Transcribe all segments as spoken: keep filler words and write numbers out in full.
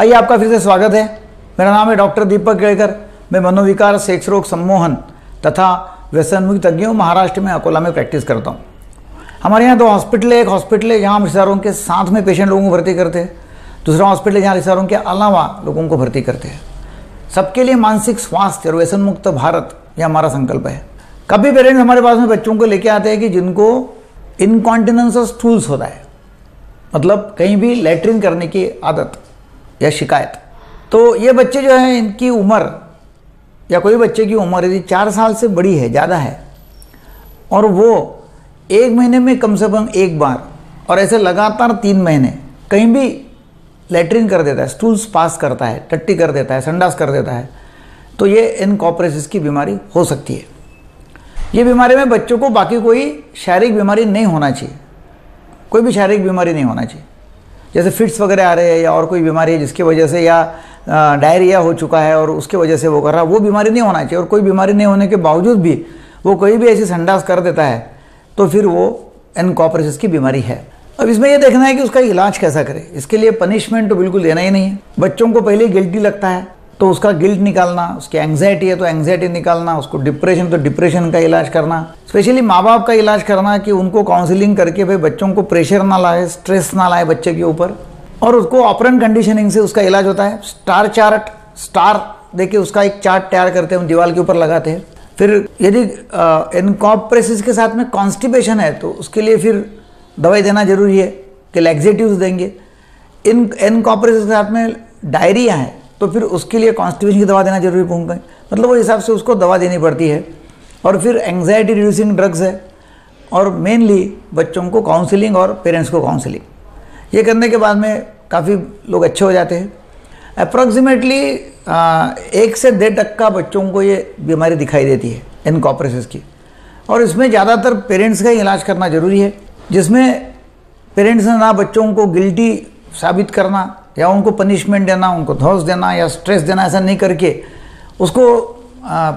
आइए आपका फिर से स्वागत है। मेरा नाम है डॉक्टर दीपक केलकर। मैं मनोविकार, सेक्स रोग सम्मोहन तथा व्यसनमुक्ति तज्ञों महाराष्ट्र में अकोला में प्रैक्टिस करता हूँ। हमारे यहाँ दो हॉस्पिटल है। एक हॉस्पिटल है जहाँ हम रिश्तेदारों के साथ में पेशेंट लोगों को भर्ती करते हैं, दूसरा हॉस्पिटल है जहाँ रिश्तेदारों के अलावा लोगों को भर्ती करते हैं। सबके लिए मानसिक स्वास्थ्य और व्यसन मुक्त भारत, यह हमारा संकल्प है। कभी पेरेंट्स हमारे पास में बच्चों को लेके आते हैं कि जिनको इनकॉन्टिनंस ऑफ स्टूल्स होता है, मतलब कहीं भी लैट्रिन करने की आदत या शिकायत। तो ये बच्चे जो हैं, इनकी उम्र या कोई बच्चे की उम्र यदि चार साल से बड़ी है, ज़्यादा है, और वो एक महीने में कम से कम एक बार और ऐसे लगातार तीन महीने कहीं भी लैट्रिन कर देता है, स्टूल्स पास करता है, टट्टी कर देता है, संडास कर देता है, तो ये एनकोप्रेसिस की बीमारी हो सकती है। ये बीमारी में बच्चों को बाकी कोई शारीरिक बीमारी नहीं होना चाहिए, कोई भी शारीरिक बीमारी नहीं होना चाहिए। जैसे फिट्स वगैरह आ रहे हैं या और कोई बीमारी है जिसकी वजह से, या डायरिया हो चुका है और उसके वजह से वो कर रहा है, वो बीमारी नहीं होना चाहिए। और कोई बीमारी नहीं होने के बावजूद भी वो कोई भी ऐसी संडास कर देता है तो फिर वो एनकोप्रेसिस की बीमारी है। अब इसमें यह देखना है कि उसका इलाज कैसा करें। इसके लिए पनिशमेंट तो बिल्कुल देना ही नहीं है। बच्चों को पहले गिल्टी लगता है तो उसका गिल्ट निकालना, उसकी एंग्जाइटी है तो एंग्जाइटी निकालना, उसको डिप्रेशन तो डिप्रेशन का इलाज करना, स्पेशली माँ बाप का इलाज करना कि उनको काउंसलिंग करके भाई बच्चों को प्रेशर ना लाए, स्ट्रेस ना लाए बच्चे के ऊपर। और उसको ऑपरेशन कंडीशनिंग से उसका इलाज होता है। स्टार चार्ट, स्टार देके उसका एक चार्ट तैयार करते हैं, हम दीवार के ऊपर लगाते हैं। फिर यदि एनकोप्रेसिस के साथ में कॉन्स्टिपेशन है तो उसके लिए फिर दवाई देना जरूरी है कि लैक्सेटिव्स देंगे। इन एनकोप्रेसिस के साथ में डायरिया है तो फिर उसके लिए कॉन्स्टिपेशन की दवा देना जरूरी होगा, मतलब वो हिसाब से उसको दवा देनी पड़ती है। और फिर एंग्जाइटी रिड्यूसिंग ड्रग्स है, और मेनली बच्चों को काउंसलिंग और पेरेंट्स को काउंसलिंग। ये करने के बाद में काफ़ी लोग अच्छे हो जाते हैं। अप्रॉक्सीमेटली एक से डेढ़ टक्का बच्चों को ये बीमारी दिखाई देती है एनकोप्रेसिस की, और इसमें ज़्यादातर पेरेंट्स का इलाज करना जरूरी है, जिसमें पेरेंट्स ने ना बच्चों को गिल्टी साबित करना या उनको पनिशमेंट देना, उनको धौस देना या स्ट्रेस देना, ऐसा नहीं करके उसको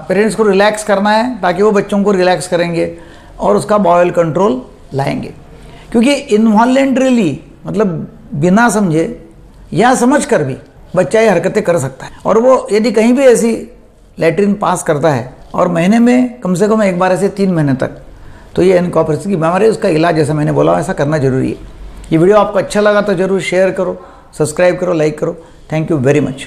पेरेंट्स को रिलैक्स करना है, ताकि वो बच्चों को रिलैक्स करेंगे और उसका बॉयल कंट्रोल लाएंगे। क्योंकि इन्वॉलेंट्रिली, मतलब बिना समझे या समझ कर भी बच्चा ये हरकतें कर सकता है। और वो यदि कहीं भी ऐसी लैट्रिन पास करता है, और महीने में कम से कम एक बार ऐसे तीन महीने तक, तो ये एनकोप्रेसिस की बीमारी, उसका इलाज जैसा मैंने बोला ऐसा करना जरूरी है। ये वीडियो आपको अच्छा लगा तो जरूर शेयर करो, सब्सक्राइब करो, लाइक करो। Thank you very much.